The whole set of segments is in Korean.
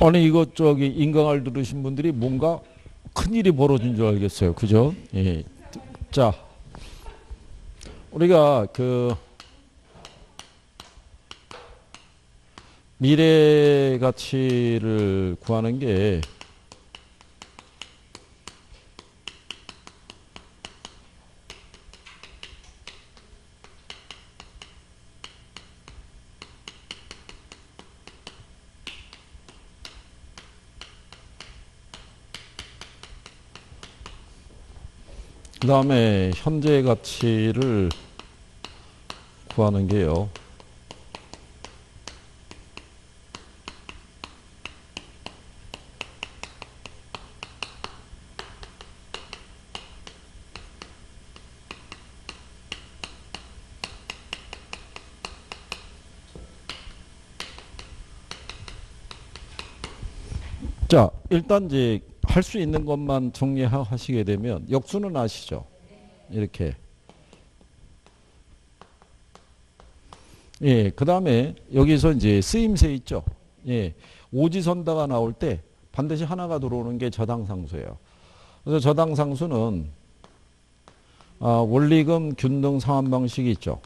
아니 이거 저기 인강을 들으신 분들이 뭔가 큰일이 벌어진 줄 알겠어요. 그죠? 예. 자, 우리가 그 미래 가치를 구하는 게 그 다음에 현재 가치를 구하는 게요. 자, 일단 이제 할 수 있는 것만 정리하시게 되면 역수는 아시죠? 이렇게. 예, 그 다음에 여기서 이제 쓰임새 있죠? 예, 오지선다가 나올 때 반드시 하나가 들어오는 게 저당상수예요. 그래서 저당상수는 원리금 균등 상환 방식이 있죠.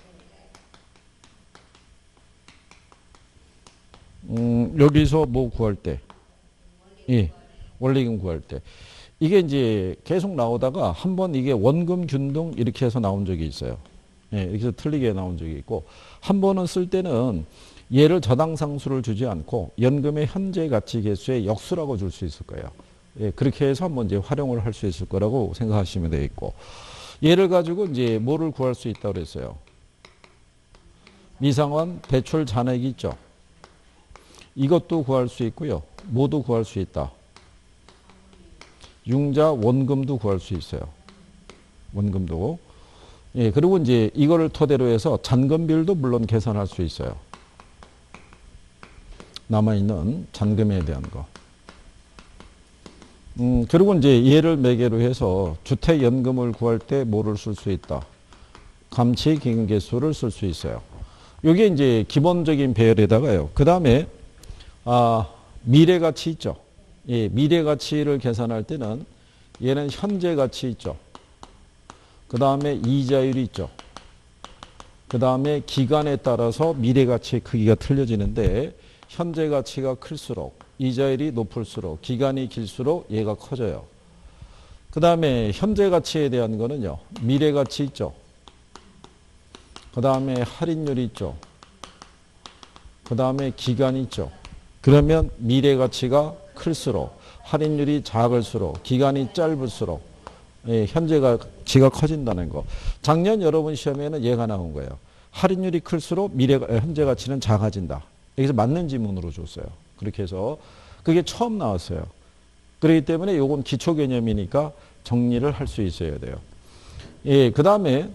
여기서 뭐 구할 때? 예. 원리금 구할 때 이게 이제 계속 나오다가 한번 이게 원금 균등 이렇게 해서 나온 적이 있어요. 예, 이렇게 해서 틀리게 나온 적이 있고 한 번은 쓸 때는 얘를 저당상수를 주지 않고 연금의 현재 가치 개수의 역수라고 줄 수 있을 거예요. 예, 그렇게 해서 한번 이제 활용을 할 수 있을 거라고 생각하시면 되겠고 얘를 가지고 이제 뭐를 구할 수 있다고 그랬어요. 미상환 대출 잔액이 있죠. 이것도 구할 수 있고요. 모두 구할 수 있다. 융자 원금도 구할 수 있어요. 원금도. 예, 그리고 이제 이거를 토대로 해서 잔금비율도 물론 계산할 수 있어요. 남아있는 잔금에 대한 거. 그리고 이제 얘를 매개로 해서 주택연금을 구할 때 뭐를 쓸 수 있다. 감치기금계수를 쓸 수 있어요. 요게 이제 기본적인 배열에다가요. 그 다음에, 미래가치 있죠. 예, 미래가치를 계산할 때는 얘는 현재가치 있죠. 그 다음에 이자율이 있죠. 그 다음에 기간에 따라서 미래가치의 크기가 틀려지는데 현재가치가 클수록 이자율이 높을수록 기간이 길수록 얘가 커져요. 그 다음에 현재가치에 대한 거는요. 미래가치 있죠. 그 다음에 할인율이 있죠. 그 다음에 기간이 있죠. 그러면 미래가치가 클수록 할인율이 작을수록 기간이 짧을수록 예, 현재 가치가 커진다는 거. 작년 여러분 시험에는 얘가 나온 거예요. 할인율이 클수록 현재 가치는 작아진다. 여기서 맞는 지문으로 줬어요. 그렇게 해서 그게 처음 나왔어요. 그렇기 때문에 요건 기초 개념이니까 정리를 할 수 있어야 돼요. 예, 그 다음에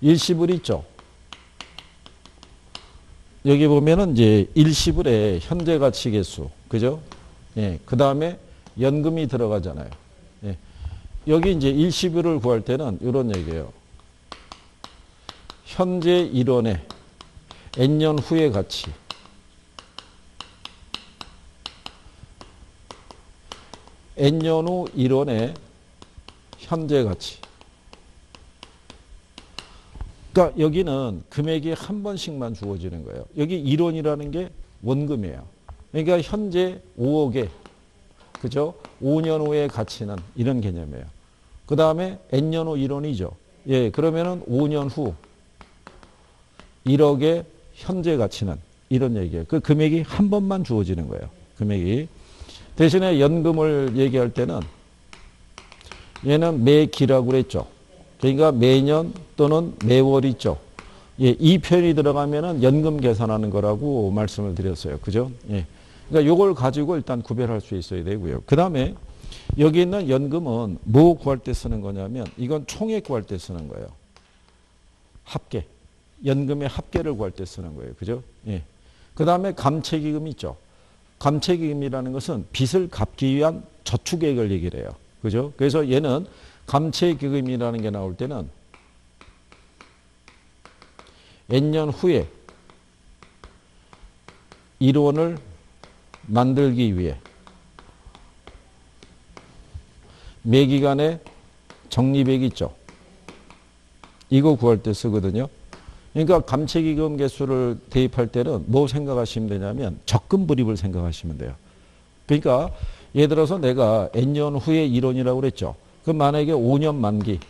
일시불 있죠. 여기 보면은 이제 일시불의 현재 가치 개수. 그죠? 예. 그 다음에 연금이 들어가잖아요. 예. 여기 이제 일시불을 구할 때는 이런 얘기예요. 현재 1원의 n년 후의 가치. n년 후 1원의 현재 가치. 그러니까 여기는 금액이 한 번씩만 주어지는 거예요. 여기 1원이라는 게 원금이에요. 그러니까 현재 5억에 그죠? 5년 후의 가치는 이런 개념이에요. 그 다음에 n년 후 1원이죠. 예, 그러면은 5년 후 1억의 현재 가치는 이런 얘기예요. 그 금액이 한 번만 주어지는 거예요. 금액이. 대신에 연금을 얘기할 때는 얘는 매기라고 그랬죠. 그러니까 매년 또는 매월 있죠. 예, 이 표현이 들어가면은 연금 계산하는 거라고 말씀을 드렸어요. 그죠? 예. 그러니까 요걸 가지고 일단 구별할 수 있어야 되고요. 그 다음에 여기 있는 연금은 뭐 구할 때 쓰는 거냐면 이건 총액 구할 때 쓰는 거예요. 합계. 연금의 합계를 구할 때 쓰는 거예요. 그죠? 예. 그 다음에 감채기금 있죠. 감채기금이라는 것은 빚을 갚기 위한 저축액을 얘기를 해요. 그죠? 그래서 얘는 감채기금이라는 게 나올 때는 n년 후에 1원을 만들기 위해 매기간에 적립액이 있죠. 이거 구할 때 쓰거든요. 그러니까 감채기금 개수를 대입할 때는 뭐 생각하시면 되냐면 적금 불입을 생각하시면 돼요. 그러니까 예를 들어서 내가 N년 후에 1원이라고 그랬죠. 그럼 만약에 5년 만기,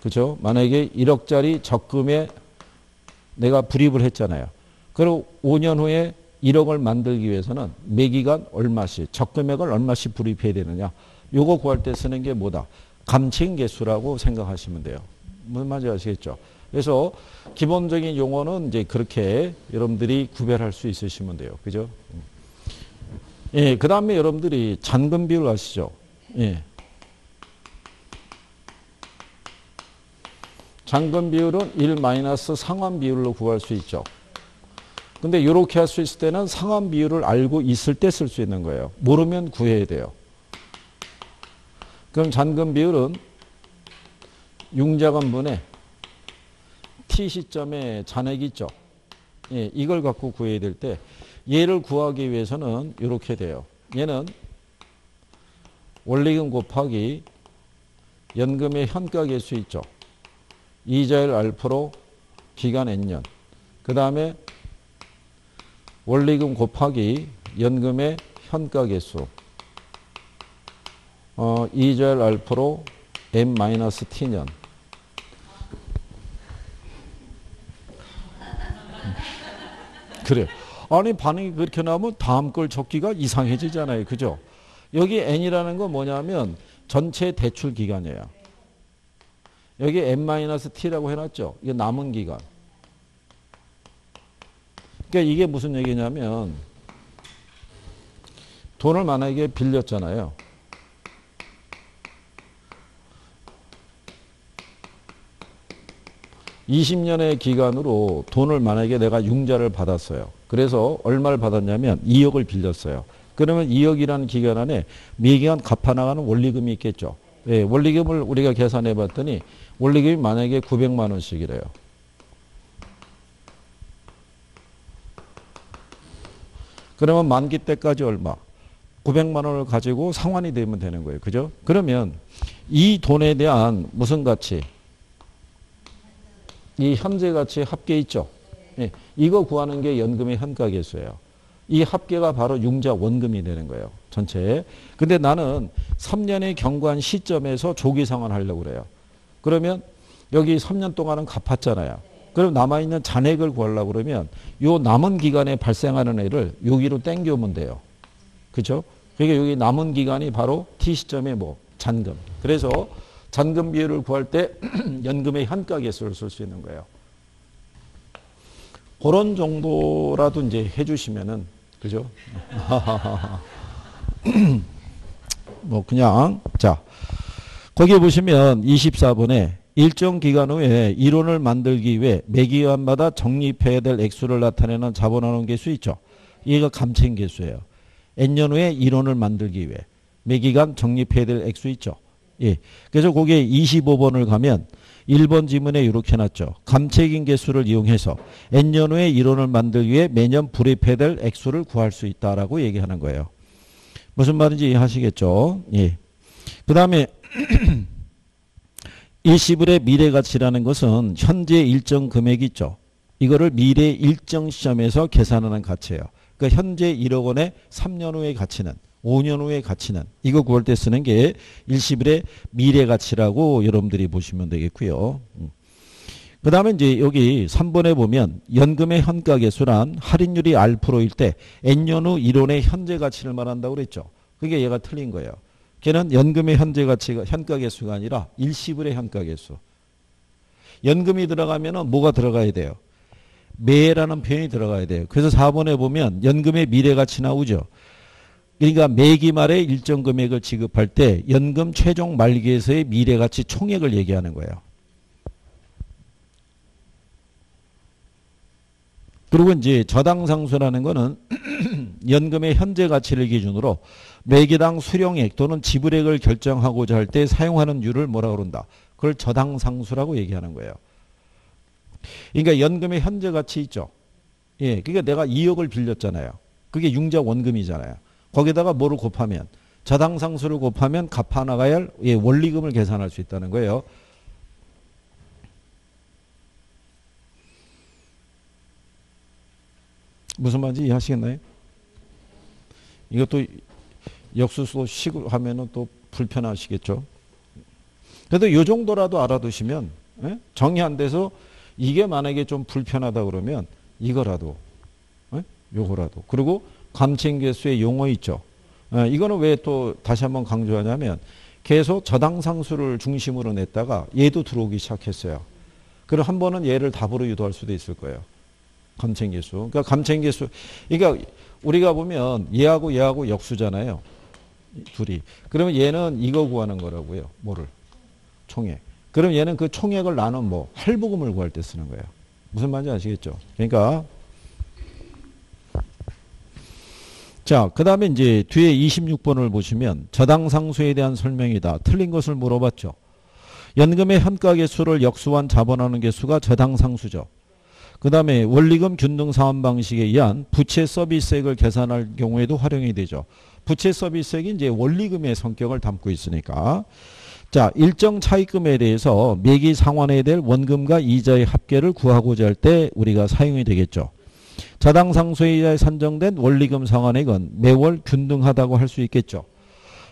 그렇죠? 만약에 1억짜리 적금에 내가 불입을 했잖아요. 그리고 5년 후에 1억을 만들기 위해서는 매기간 얼마씩, 적금액을 얼마씩 불입해야 되느냐. 요거 구할 때 쓰는 게 뭐다? 감채기금계수라고 생각하시면 돼요. 무슨 말인지 아시겠죠? 그래서 기본적인 용어는 이제 그렇게 여러분들이 구별할 수 있으시면 돼요. 그죠? 예, 그 다음에 여러분들이 잔금 비율 아시죠? 예. 잔금 비율은 1 마이너스 상환 비율로 구할 수 있죠. 근데 이렇게 할 수 있을 때는 상환 비율을 알고 있을 때 쓸 수 있는 거예요. 모르면 구해야 돼요. 그럼 잔금 비율은 융자금분의 t 시점에 잔액이 있죠. 예, 이걸 갖고 구해야 될 때 얘를 구하기 위해서는 이렇게 돼요. 얘는 원리금 곱하기 연금의 현가계수 있죠. 이자율 알프로 기간 n년. 그 다음에 원리금 곱하기 연금의 현가계수 이자율 알프로 n-t년. 그래요. 아니 반응이 그렇게 나오면 다음 걸 적기가 이상해지잖아요. 그죠? 여기 n이라는 건 뭐냐면 전체 대출 기간이에요. 여기 n-t라고 해놨죠. 이게 남은 기간. 그러니까 이게 무슨 얘기냐면 돈을 만약에 빌렸잖아요. (20년의) 기간으로 돈을 만약에 내가 융자를 받았어요. 그래서 얼마를 받았냐면 2억을 빌렸어요. 그러면 2억이라는 기간 안에 매기간 갚아나가는 원리금이 있겠죠. 예, 원리금을 우리가 계산해 봤더니 원리금이 만약에 900만 원씩이래요. 그러면 만기 때까지 얼마? 900만 원을 가지고 상환이 되면 되는 거예요. 그죠? 그러면 이 돈에 대한 무슨 가치? 이 현재 가치 합계 있죠. 예, 이거 구하는 게 연금의 현가계수예요. 이 합계가 바로 융자 원금이 되는 거예요. 전체. 근데 나는 3년이 경과한 시점에서 조기상환 하려고 그래요. 그러면 여기 3년 동안은 갚았잖아요. 그럼 남아있는 잔액을 구하려고 그러면 요 남은 기간에 발생하는 애를 여기로 땡겨오면 돼요. 그죠? 그러니까 여기 남은 기간이 바로 T시점에 뭐 잔금. 그래서 잔금 비율을 구할 때 연금의 현가계수를 쓸 수 있는 거예요. 그런 정도라도 이제 해주시면은, 그죠? 뭐 그냥 자 거기에 보시면 24번에 일정 기간 후에 이론을 만들기 위해 매기간마다 적립해야 될 액수를 나타내는 자본환원 계수 있죠. 이게 감채기금계수예요. n년 후에 이론을 만들기 위해 매기간 적립해야 될 액수 있죠. 예. 그래서 거기에 25번을 가면 1번 지문에 이렇게 놨죠. 감채기금계수를 이용해서 n년 후에 이론을 만들기 위해 매년 불입해야 될 액수를 구할 수 있다라고 얘기하는 거예요. 무슨 말인지 이해하시겠죠? 예. 그 다음에 일시불의 미래가치라는 것은 현재 일정 금액이 있죠. 이거를 미래 일정 시점에서 계산하는 가치예요. 그러니까 현재 1억 원의 3년 후의 가치는 5년 후의 가치는 이거 구할 때 쓰는 게 일시불의 미래가치라고 여러분들이 보시면 되겠고요. 그 다음에 이제 여기 3번에 보면 연금의 현가계수란 할인율이 R프로일 때 N년 후 1원의 현재 가치를 말한다고 그랬죠. 그게 얘가 틀린 거예요. 걔는 연금의 현재 가치가 현가계수가 아니라 일시불의 현가계수. 연금이 들어가면은 뭐가 들어가야 돼요? 매라는 표현이 들어가야 돼요. 그래서 4번에 보면 연금의 미래가치 나오죠. 그러니까 매기 말에 일정 금액을 지급할 때 연금 최종 말기에서의 미래가치 총액을 얘기하는 거예요. 그리고 이제 저당상수라는 거는 연금의 현재 가치를 기준으로 매기당 수령액 또는 지불액을 결정하고자 할 때 사용하는 율을 뭐라 그런다. 그걸 저당상수라고 얘기하는 거예요. 그러니까 연금의 현재 가치 있죠. 예, 그러니까 내가 2억을 빌렸잖아요. 그게 융자 원금이잖아요. 거기다가 뭐를 곱하면 자당상수를 곱하면 갚아 나가야 할 원리금을 계산할 수 있다는 거예요. 무슨 말인지 이해하시겠나요? 이것도 역수소식으로 하면은 또 불편하시겠죠. 그래도 이 정도라도 알아두시면 예? 정리 안 돼서 이게 만약에 좀 불편하다 그러면 이거라도 예? 요거라도. 그리고 감칭계수의 용어 있죠. 예, 이거는 왜 또 다시 한번 강조하냐면 계속 저당상수를 중심으로 냈다가 얘도 들어오기 시작했어요. 그럼 한 번은 얘를 답으로 유도할 수도 있을 거예요. 감칭계수. 그러니까 감칭계수. 그러니까 우리가 보면 얘하고 얘하고 역수잖아요. 둘이. 그러면 얘는 이거 구하는 거라고요. 뭐를? 총액. 그럼 얘는 그 총액을 나눈 뭐 할부금을 구할 때 쓰는 거예요. 무슨 말인지 아시겠죠? 그러니까 자, 그 다음에 이제 뒤에 26번을 보시면 저당상수에 대한 설명이다. 틀린 것을 물어봤죠. 연금의 현가계수를 역수한 자본하는 계수가 저당상수죠. 그 다음에 원리금 균등 사원 방식에 의한 부채 서비스액을 계산할 경우에도 활용이 되죠. 부채 서비스액이 이제 원리금의 성격을 담고 있으니까. 자, 일정 차입금에 대해서 매기 상환해야 될 원금과 이자의 합계를 구하고자 할 때 우리가 사용이 되겠죠. 자당상수의 이자에 산정된 원리금 상환액은 매월 균등하다고 할 수 있겠죠.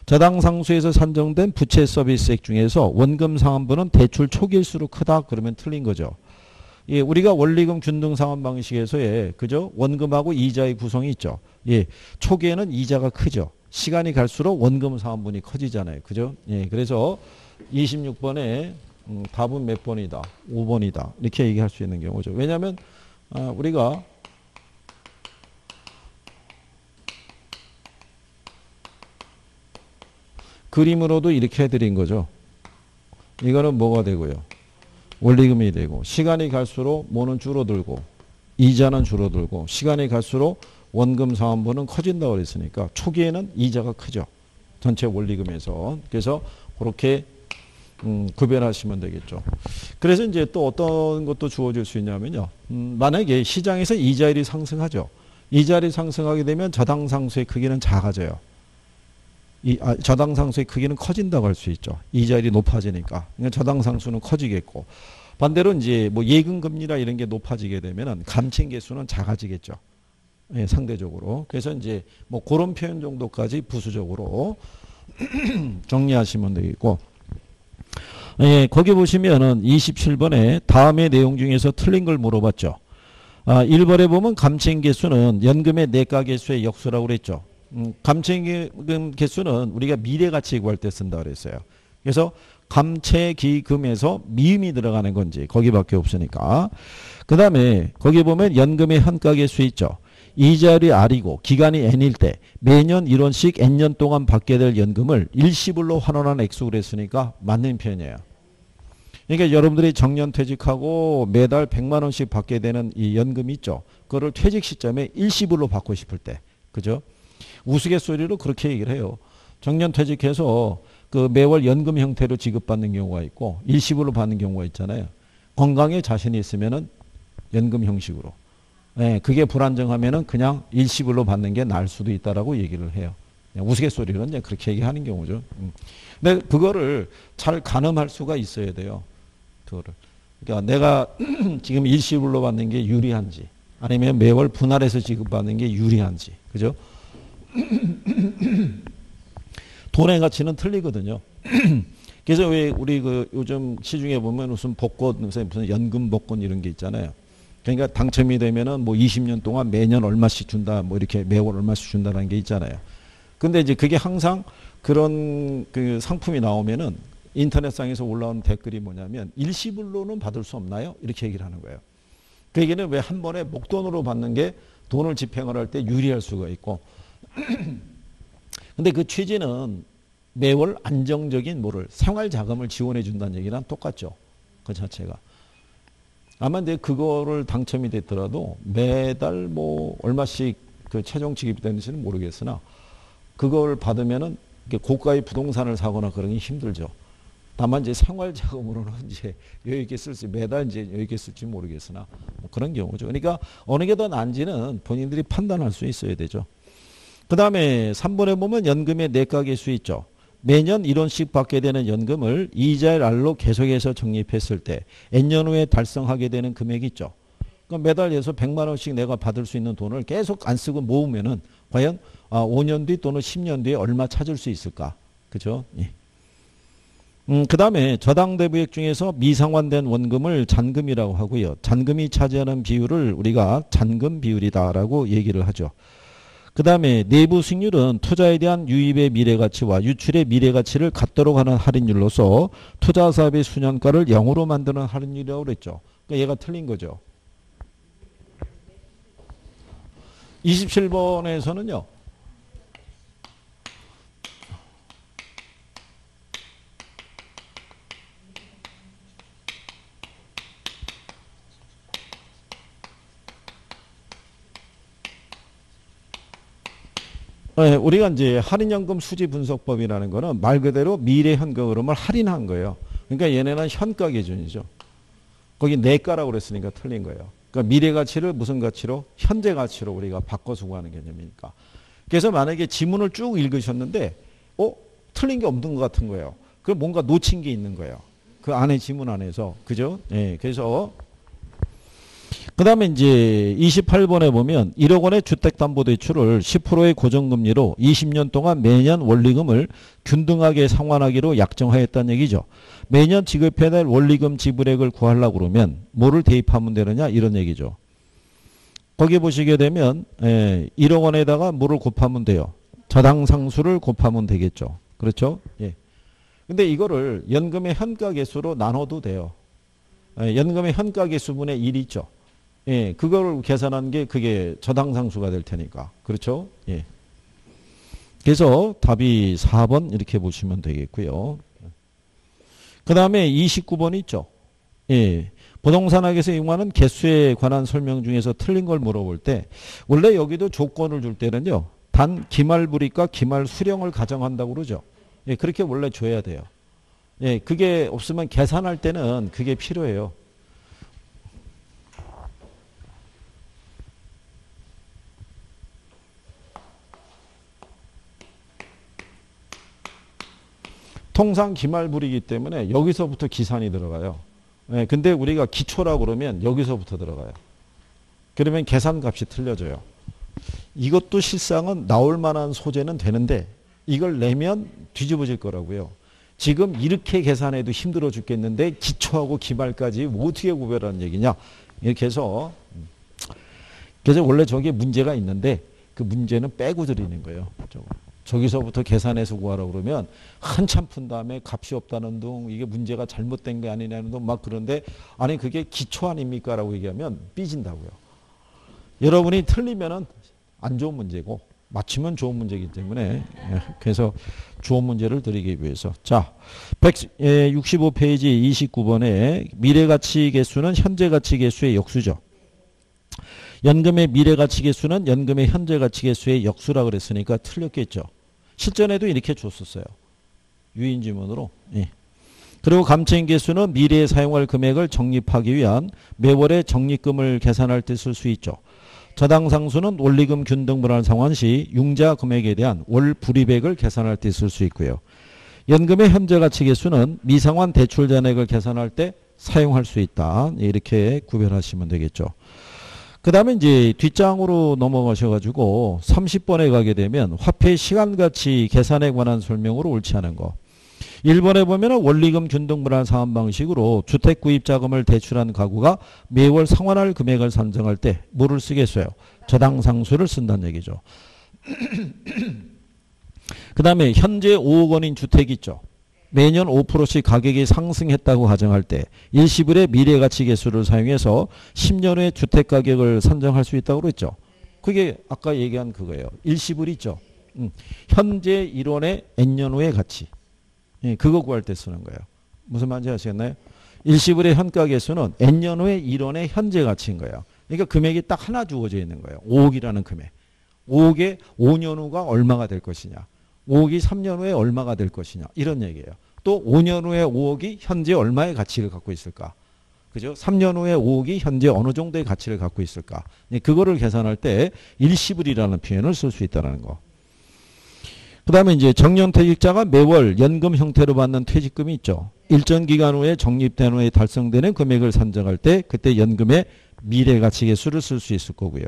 자당상수에서 산정된 부채 서비스액 중에서 원금 상환분은 대출 초기일수록 크다 그러면 틀린 거죠. 예, 우리가 원리금 균등 상환 방식에서의 그죠? 원금하고 이자의 구성이 있죠. 예, 초기에는 이자가 크죠. 시간이 갈수록 원금 상환분이 커지잖아요. 그죠? 예, 그래서 26번에 답은 몇 번이다? 5번이다. 이렇게 얘기할 수 있는 경우죠. 왜냐하면 우리가 그림으로도 이렇게 해드린 거죠. 이거는 뭐가 되고요? 원리금이 되고 시간이 갈수록 뭐는 줄어들고 이자는 줄어들고 시간이 갈수록 원금 상환분은 커진다고 그랬으니까 초기에는 이자가 크죠. 전체 원리금에서. 그래서 그렇게 구별하시면 되겠죠. 그래서 이제 또 어떤 것도 주어질 수 있냐면요. 만약에 시장에서 이자율이 상승하죠. 이자율이 상승하게 되면 저당상수의 크기는 작아져요. 저당상수의 크기는 커진다고 할 수 있죠. 이자율이 높아지니까. 그러니까 저당상수는 커지겠고. 반대로 이제 뭐 예금금리나 이런 게 높아지게 되면은 감칭계수는 작아지겠죠. 예, 상대적으로. 그래서 이제 뭐 그런 표현 정도까지 부수적으로 정리하시면 되겠고. 예, 거기 보시면은 27번에 다음의 내용 중에서 틀린 걸 물어봤죠. 1번에 보면 감칭계수는 연금의 내가계수의 역수라고 그랬죠. 감채기금 개수는 우리가 미래가치 구할 때 쓴다고 그랬어요. 그래서 감채기금에서 미음이 들어가는 건지 거기밖에 없으니까. 그 다음에 거기 보면 연금의 현가계수 있죠. 이자율이 R이고 기간이 N일 때 매년 1원씩 N년 동안 받게 될 연금을 일시불로 환원한 액수 그랬으니까 맞는 편이에요. 그러니까 여러분들이 정년퇴직하고 매달 100만원씩 받게 되는 이 연금이 있죠. 그거를 퇴직 시점에 일시불로 받고 싶을 때. 그죠? 우스갯소리로 그렇게 얘기를 해요. 정년퇴직해서 그 매월 연금 형태로 지급받는 경우가 있고 일시불로 받는 경우가 있잖아요. 건강에 자신이 있으면은 연금 형식으로. 예, 그게 불안정하면은 그냥 일시불로 받는 게 나을 수도 있다라고 얘기를 해요. 우스갯소리로 이제 그렇게 얘기하는 경우죠. 근데 그거를 잘 가늠할 수가 있어야 돼요. 그거를. 그러니까 내가 지금 일시불로 받는 게 유리한지 아니면 매월 분할해서 지급받는 게 유리한지. 그죠? 돈의 가치는 틀리거든요. 그래서 왜 우리 그 요즘 시중에 보면 무슨 복권, 무슨 연금 복권 이런 게 있잖아요. 그러니까 당첨이 되면은 뭐 20년 동안 매년 얼마씩 준다, 뭐 이렇게 매월 얼마씩 준다는 게 있잖아요. 근데 이제 그게 항상 그런 그 상품이 나오면은 인터넷상에서 올라온 댓글이 뭐냐면 일시불로는 받을 수 없나요? 이렇게 얘기를 하는 거예요. 그 얘기는 왜 한 번에 목돈으로 받는 게 돈을 집행을 할 때 유리할 수가 있고. 근데 그 취지는 매월 안정적인 뭐를 생활자금을 지원해 준다는 얘기랑 똑같죠. 그 자체가. 아마 근데 그거를 당첨이 됐더라도 매달 뭐 얼마씩 그 최종 지급이 되는지는 모르겠으나 그걸 받으면은 고가의 부동산을 사거나 그런 게 힘들죠. 다만 이제 생활자금으로는 이제 여유있게 쓸지 매달 이제 여유있게 쓸지 모르겠으나 뭐 그런 경우죠. 그러니까 어느 게 더 난지는 본인들이 판단할 수 있어야 되죠. 그 다음에 3번에 보면 연금의 내과계수 있죠. 매년 1원씩 받게 되는 연금을 이자를 알로 계속해서 적립했을 때 N년 후에 달성하게 되는 금액이 있죠. 그러니까 매달 해서 100만 원씩 내가 받을 수 있는 돈을 계속 안 쓰고 모으면은 과연 5년 뒤 또는 10년 뒤에 얼마 찾을 수 있을까? 그죠? 예. 그 다음에 저당대부액 중에서 미상환된 원금을 잔금이라고 하고요. 잔금이 차지하는 비율을 우리가 잔금 비율이다라고 얘기를 하죠. 그 다음에 내부 수익률은 투자에 대한 유입의 미래가치와 유출의 미래가치를 갖도록 하는 할인율로서 투자사업의 수년가를 0으로 만드는 할인율이라고 그랬죠. 그러니까 얘가 틀린 거죠. 27번에서는요. 네, 우리가 이제 할인연금 수지 분석법이라는 거는 말 그대로 미래 현금흐름을 할인한 거예요. 그러니까 얘네는 현가 기준이죠. 거기 내가라고 그랬으니까 틀린 거예요. 그러니까 미래 가치를 무슨 가치로? 현재 가치로 우리가 바꿔서 구하는 개념이니까. 그래서 만약에 지문을 쭉 읽으셨는데 틀린 게 없는 것 같은 거예요. 그럼 뭔가 놓친 게 있는 거예요. 그 안에 지문 안에서. 그죠? 네, 그래서 그 다음에 이제 28번에 보면 1억 원의 주택담보대출을 10%의 고정금리로 20년 동안 매년 원리금을 균등하게 상환하기로 약정하였다는 얘기죠. 매년 지급해야 될 원리금 지불액을 구하려고 그러면 뭐를 대입하면 되느냐 이런 얘기죠. 거기 보시게 되면 1억 원에다가 뭐를 곱하면 돼요. 저당상수를 곱하면 되겠죠. 그렇죠? 예. 근데 이거를 연금의 현가계수로 나눠도 돼요. 연금의 현가계수분의 1이 있죠. 예, 그걸 계산한 게 그게 저당상수가 될 테니까. 그렇죠? 예. 그래서 답이 4번 이렇게 보시면 되겠고요. 그 다음에 29번이 있죠. 예. 부동산학에서 이용하는 개수에 관한 설명 중에서 틀린 걸 물어볼 때 원래 여기도 조건을 줄 때는요. 단 기말불입과 기말수령을 가정한다고 그러죠. 예, 그렇게 원래 줘야 돼요. 예, 그게 없으면 계산할 때는 그게 필요해요. 통상 기말불이기 때문에 여기서부터 기산이 들어가요. 예, 근데 우리가 기초라고 그러면 여기서부터 들어가요. 그러면 계산값이 틀려져요. 이것도 실상은 나올 만한 소재는 되는데 이걸 내면 뒤집어질 거라고요. 지금 이렇게 계산해도 힘들어 죽겠는데 기초하고 기말까지 어떻게 구별하는 얘기냐. 이렇게 해서 그래서 원래 저기에 문제가 있는데 그 문제는 빼고 드리는 거예요. 저거. 저기서부터 계산해서 구하라고 그러면 한참 푼 다음에 값이 없다는 둥 이게 문제가 잘못된 게 아니냐는 둥 막 그런데 아니 그게 기초 아닙니까? 라고 얘기하면 삐진다고요. 여러분이 틀리면은 안 좋은 문제고 맞추면 좋은 문제이기 때문에 그래서 좋은 문제를 드리기 위해서 자 165페이지 29번에 미래가치 계수는 현재가치 계수의 역수죠. 연금의 미래가치 계수는 연금의 현재가치 계수의 역수라 그랬으니까 틀렸겠죠. 실전에도 이렇게 줬었어요. 유인지문으로. 예. 그리고 감채인 계수는 미래에 사용할 금액을 적립하기 위한 매월의 적립금을 계산할 때 쓸 수 있죠. 저당상수는 원리금 균등 분할 상환 시 융자 금액에 대한 월 불입액을 계산할 때 쓸 수 있고요. 연금의 현재가치 계수는 미상환 대출 잔액을 계산할 때 사용할 수 있다. 이렇게 구별하시면 되겠죠. 그 다음에 이제 뒷장으로 넘어가셔가지고 30번에 가게 되면 화폐 시간가치 계산에 관한 설명으로 옳지 않은 거. 1번에 보면 원리금 균등분할 상환 방식으로 주택 구입 자금을 대출한 가구가 매월 상환할 금액을 산정할 때 뭐를 쓰겠어요? 저당상수를 쓴다는 얘기죠. 그 다음에 현재 5억 원인 주택이 있죠. 매년 5%씩 가격이 상승했다고 가정할 때 일시불의 미래가치 계수를 사용해서 10년 후에 주택가격을 산정할 수 있다고 그랬죠. 그게 아까 얘기한 그거예요. 일시불이 있죠. 현재 1원의 N년 후의 가치. 예, 그거 구할 때 쓰는 거예요. 무슨 말인지 아시겠나요? 일시불의 현가계수는 N년 후에 1원의 현재 가치인 거예요. 그러니까 금액이 딱 하나 주어져 있는 거예요. 5억이라는 금액. 5억에 5년 후가 얼마가 될 것이냐. 5억이 3년 후에 얼마가 될 것이냐 이런 얘기예요. 또 5년 후에 5억이 현재 얼마의 가치를 갖고 있을까? 그죠? 3년 후에 5억이 현재 어느 정도의 가치를 갖고 있을까? 그거를 계산할 때 일시불이라는 표현을 쓸 수 있다는 거. 그 다음에 이제 정년퇴직자가 매월 연금 형태로 받는 퇴직금이 있죠. 일정 기간 후에 적립된 후에 달성되는 금액을 산정할 때 그때 연금의 미래가치계 수를 쓸 수 있을 거고요.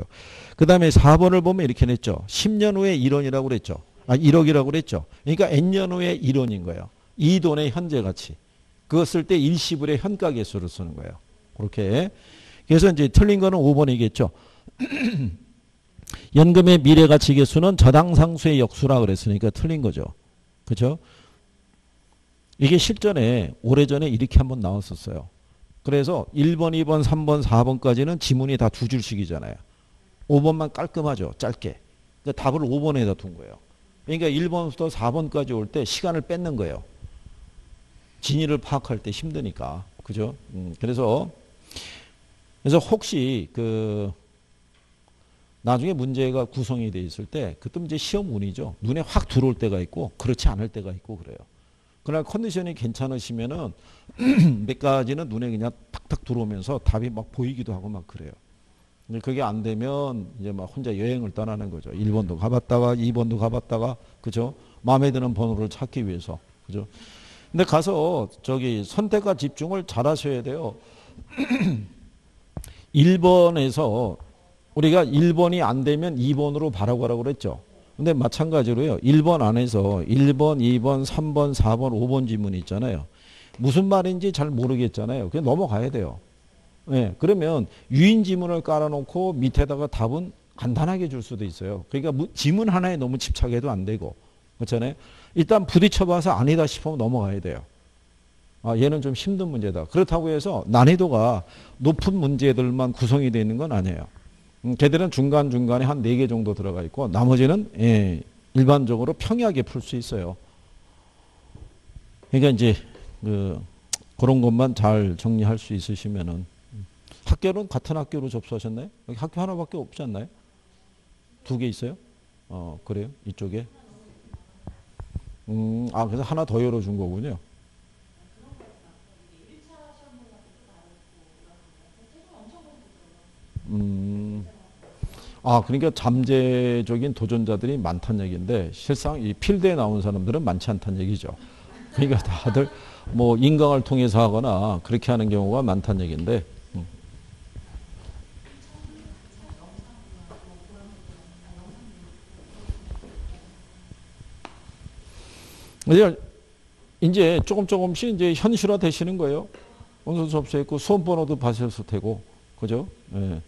그 다음에 4번을 보면 이렇게 냈죠. 10년 후에 1원이라고 그랬죠. 1억이라고 그랬죠. 그러니까 N년 후에 1원인 거예요. 이 돈의 현재 가치. 그거 쓸 때 일시불의 현가계수를 쓰는 거예요. 그렇게. 그래서 이제 틀린 거는 5번이겠죠. 연금의 미래가치계수는 저당상수의 역수라 그랬으니까 틀린 거죠. 그죠? 이게 실전에 오래전에 이렇게 한번 나왔었어요. 그래서 1번, 2번, 3번, 4번까지는 지문이 다 두 줄씩이잖아요. 5번만 깔끔하죠. 짧게. 그러니까 답을 5번에다 둔 거예요. 그러니까 1번부터 4번까지 올 때 시간을 뺏는 거예요. 진위를 파악할 때 힘드니까. 그죠? 그래서 혹시 그 나중에 문제가 구성이 돼 있을 때 그때 이제 시험 운이죠. 눈에 확 들어올 때가 있고 그렇지 않을 때가 있고 그래요. 그러나 컨디션이 괜찮으시면은 몇 가지는 눈에 그냥 탁탁 들어오면서 답이 막 보이기도 하고 막 그래요. 근데 그게 안 되면 이제 막 혼자 여행을 떠나는 거죠. 1번도 가봤다가 2번도 가봤다가 그죠? 마음에 드는 번호를 찾기 위해서. 그죠? 근데 가서 저기 선택과 집중을 잘 하셔야 돼요. 1번에서 우리가 1번이 안 되면 2번으로 바라보라고 그랬죠. 근데 마찬가지로요. 1번 안에서 1번, 2번, 3번, 4번, 5번 지문이 있잖아요. 무슨 말인지 잘 모르겠잖아요. 그냥 넘어가야 돼요. 네, 그러면 유인 지문을 깔아놓고 밑에다가 답은 간단하게 줄 수도 있어요. 그러니까 지문 하나에 너무 집착해도 안 되고. 그렇잖아요. 일단 부딪혀봐서 아니다 싶으면 넘어가야 돼요. 아, 얘는 좀 힘든 문제다. 그렇다고 해서 난이도가 높은 문제들만 구성이 되어 있는 건 아니에요. 걔들은 중간중간에 한 4개 정도 들어가 있고 나머지는 예, 일반적으로 평이하게 풀 수 있어요. 그러니까 이제 그런 것만 잘 정리할 수 있으시면은 학교는 같은 학교로 접수하셨나요? 여기 학교 하나밖에 없지 않나요? 2개 있어요? 그래요? 이쪽에? 그래서 하나 더 열어준 거군요. 그러니까 잠재적인 도전자들이 많다는 얘기인데 실상 이 필드에 나온 사람들은 많지 않다는 얘기죠. 그러니까 다들 뭐 인강을 통해서 하거나 그렇게 하는 경우가 많다는 얘기인데 이제 조금씩 이제 현실화 되시는 거예요. 원서도 접수했고 수험번호도 받으셨을 테고 그죠? 예.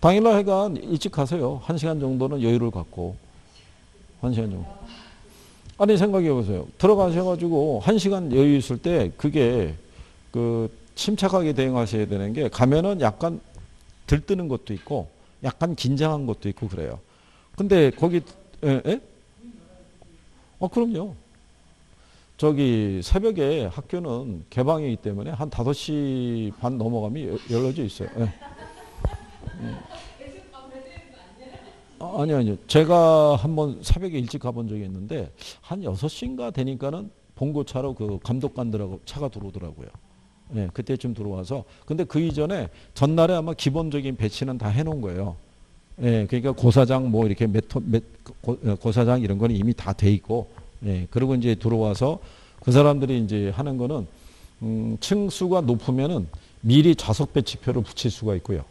당일날 해간 일찍 가세요. 1시간 정도는 여유를 갖고. 1시간 정도. 아니, 생각해보세요. 들어가셔가지고 1시간 여유 있을 때 그게 침착하게 대응하셔야 되는 게 가면은 약간 들뜨는 것도 있고 약간 긴장한 것도 있고 그래요. 근데 거기, 예? 그럼요. 저기 새벽에 학교는 개방이기 때문에 한 5시 반 넘어가면 열려져 있어요. 예. 아니요. 제가 한번 새벽에 일찍 가본 적이 있는데 한 6시인가 되니까는 봉고차로 그 감독관들하고 차가 들어오더라고요. 예, 그때쯤 들어와서. 근데 그 이전에 전날에 아마 기본적인 배치는 다 해놓은 거예요. 예, 그러니까 고사장 뭐 이렇게 고사장 이런 거는 이미 다 돼 있고, 예, 그리고 이제 들어와서 그 사람들이 이제 하는 거는 층수가 높으면은 미리 좌석 배치표를 붙일 수가 있고요.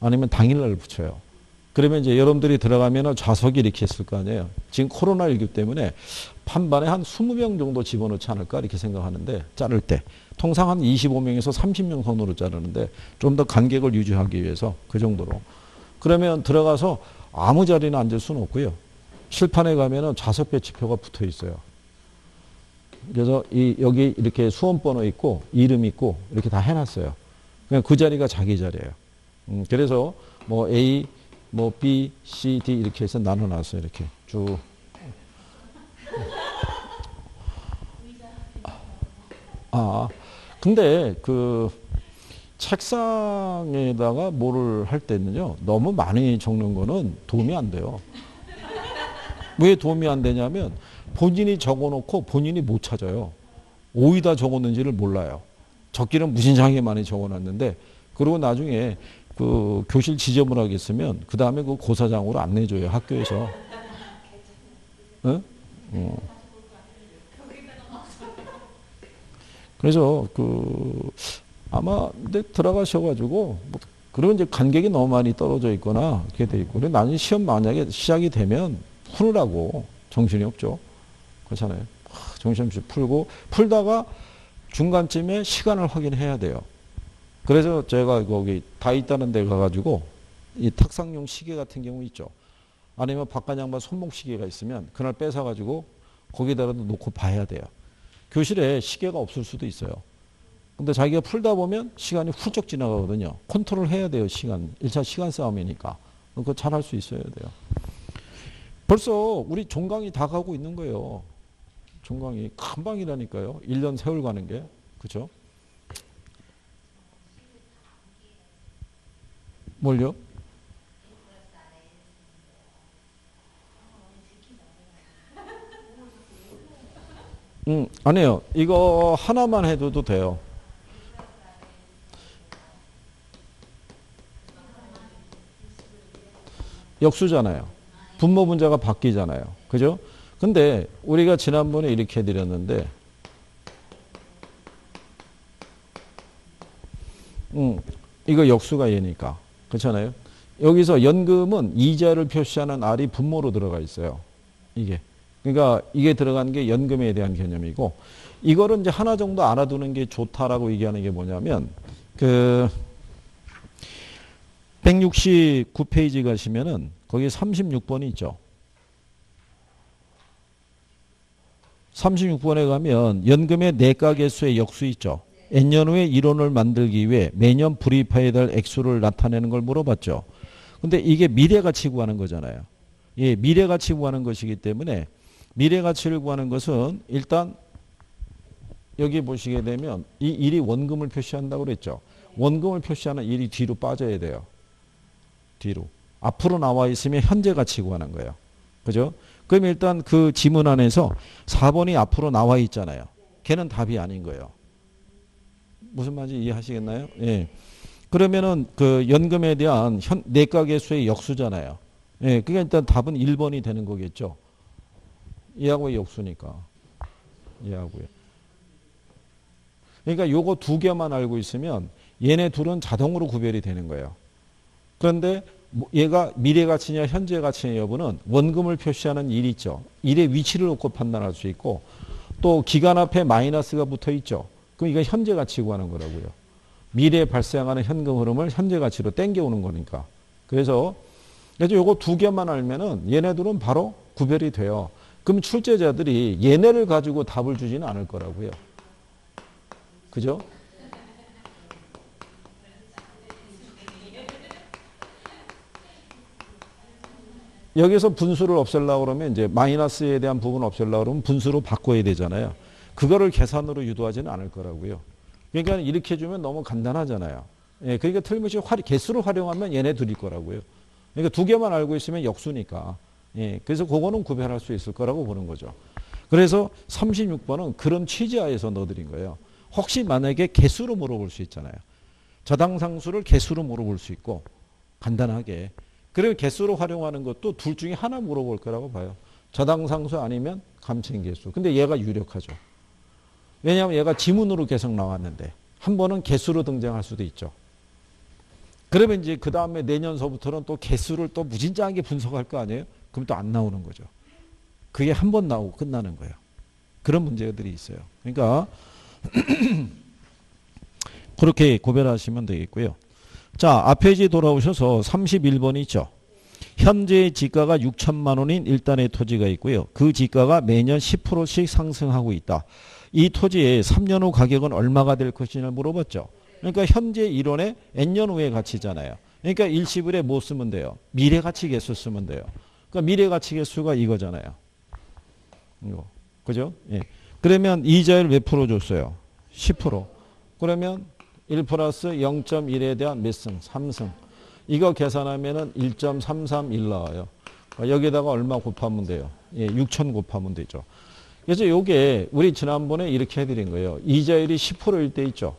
아니면 당일날 붙여요. 그러면 이제 여러분들이 들어가면 좌석이 이렇게 있을 거 아니에요. 지금 코로나19 때문에 한반에 한 20명 정도 집어넣지 않을까 이렇게 생각하는데 자를 때. 통상 한 25명에서 30명 선으로 자르는데 좀 더 간격을 유지하기 위해서 그 정도로. 그러면 들어가서 아무 자리나 앉을 수는 없고요. 실판에 가면 좌석 배치표가 붙어 있어요. 그래서 여기 이렇게 수험번호 있고 이름 있고 이렇게 다 해놨어요. 그냥 그 자리가 자기 자리예요. 그래서 뭐 A, 뭐 B, C, D 이렇게 해서 나눠놨어요. 이렇게 쭉. 근데 그 책상에다가 뭐를 할 때는요. 너무 많이 적는 거는 도움이 안 돼요. 왜 도움이 안 되냐면 본인이 적어놓고 본인이 못 찾아요. 어디다 적었는지를 몰라요. 적기는 무진장에 많이 적어놨는데 그리고 나중에 그 교실 지저분하게 쓰면 그 다음에 그 고사장으로 안 내줘요 학교에서. 응? 그래서 아마 들어가셔가지고 그러면 이제 간격이 너무 많이 떨어져 있거나 그렇게 돼 있고, 그런데 나중에 시험 만약에 시작이 되면 풀으라고 정신이 없죠. 그렇잖아요. 정신없이 풀고, 풀다가 중간쯤에 시간을 확인해야 돼요. 그래서 제가 거기 다 있다는 데 가가지고 이 탁상용 시계 같은 경우 있죠. 아니면 바깥 양반 손목 시계가 있으면 그날 뺏어가지고 거기다라도 놓고 봐야 돼요. 교실에 시계가 없을 수도 있어요. 근데 자기가 풀다 보면 시간이 훌쩍 지나가거든요. 컨트롤 해야 돼요, 시간. 1차 시간 싸움이니까. 그거 잘 할 수 있어야 돼요. 벌써 우리 종강이 다 가고 있는 거예요. 종강이 금방이라니까요. 1년 세월 가는 게. 그렇죠? 뭘요? 아니에요. 이거 하나만 해도 돼요. 역수잖아요. 분모 분자가 바뀌잖아요. 그죠? 근데 우리가 지난번에 이렇게 해드렸는데, 이거 역수가 얘니까. 그렇잖아요. 여기서 연금은 이자를 표시하는 R이 분모로 들어가 있어요. 이게. 그러니까 이게 들어간 게 연금에 대한 개념이고, 이거를 이제 하나 정도 알아두는 게 좋다라고 얘기하는 게 뭐냐면, 169페이지 가시면은 거기 36번이 있죠. 36번에 가면 연금의 내가 개수의 역수 있죠. N년 후에 이론을 만들기 위해 매년 불이익파에 달 액수를 나타내는 걸 물어봤죠. 근데 이게 미래가치 구하는 거잖아요. 예, 미래가치 구하는 것이기 때문에 미래가치를 구하는 것은 일단 여기 보시게 되면 이 일이 원금을 표시한다고 그랬죠. 원금을 표시하는 일이 뒤로 빠져야 돼요. 뒤로. 앞으로 나와 있으면 현재 가치 구하는 거예요. 그죠? 그럼 일단 그 지문 안에서 4번이 앞으로 나와 있잖아요. 걔는 답이 아닌 거예요. 무슨 말인지 이해하시겠나요? 예. 그러면은 그 연금에 대한 내가 개수의 역수잖아요. 예. 그러니까 일단 답은 1번이 되는 거겠죠. 이하고의 역수니까. 이하고의. 그러니까 요거 두 개만 알고 있으면 얘네 둘은 자동으로 구별이 되는 거예요. 그런데 얘가 미래 가치냐 현재 가치냐 여부는 원금을 표시하는 일이 있죠. 일의 위치를 놓고 판단할 수 있고, 또 기간 앞에 마이너스가 붙어 있죠. 그럼 이거 현재 가치 구하는 거라고요. 미래에 발생하는 현금 흐름을 현재 가치로 땡겨오는 거니까. 그래서 요거 두 개만 알면은 얘네들은 바로 구별이 돼요. 그럼 출제자들이 얘네를 가지고 답을 주지는 않을 거라고요. 그죠? 여기서 분수를 없애려고 그러면 이제 마이너스에 대한 부분 없애려고 그러면 분수로 바꿔야 되잖아요. 그거를 계산으로 유도하지는 않을 거라고요. 그러니까 이렇게 해주면 너무 간단하잖아요. 예, 그러니까 틀림없이 개수를 활용하면 얘네 둘일 거라고요. 그러니까 두 개만 알고 있으면 역수니까. 예, 그래서 그거는 구별할 수 있을 거라고 보는 거죠. 그래서 36번은 그런 취지하에서 넣어드린 거예요. 혹시 만약에 개수로 물어볼 수 있잖아요. 저당상수를 개수로 물어볼 수 있고, 간단하게. 그리고 개수로 활용하는 것도 둘 중에 하나 물어볼 거라고 봐요. 저당상수 아니면 감칭개수. 근데 얘가 유력하죠. 왜냐하면 얘가 지문으로 계속 나왔는데 한 번은 개수로 등장할 수도 있죠. 그러면 이제 그 다음에 내년서부터는 또 개수를 또 무진장하게 분석할 거 아니에요? 그럼 또 안 나오는 거죠. 그게 한 번 나오고 끝나는 거예요. 그런 문제들이 있어요. 그러니까 그렇게 구별하시면 되겠고요. 자, 앞페이지 돌아오셔서 31번이 있죠. 현재의 지가가 6천만 원인 일단의 토지가 있고요. 그 지가가 매년 10%씩 상승하고 있다. 이 토지의 3년 후 가격은 얼마가 될 것이냐 물어봤죠. 그러니까 현재 1원에 N년 후의 가치잖아요. 그러니까 일시불에 뭐 쓰면 돼요? 미래가치 개수 쓰면 돼요. 그러니까 미래가치 개수가 이거잖아요. 이거. 그죠? 예. 그러면 이자율 몇 프로 줬어요? 10%. 그러면 1 플러스 0.1에 대한 몇 승? 3승. 이거 계산하면은 1.331 나와요. 여기다가 얼마 곱하면 돼요? 예, 6천 곱하면 되죠. 그래서 요게 우리 지난번에 이렇게 해드린 거예요. 이자율이 10%일 때 있죠.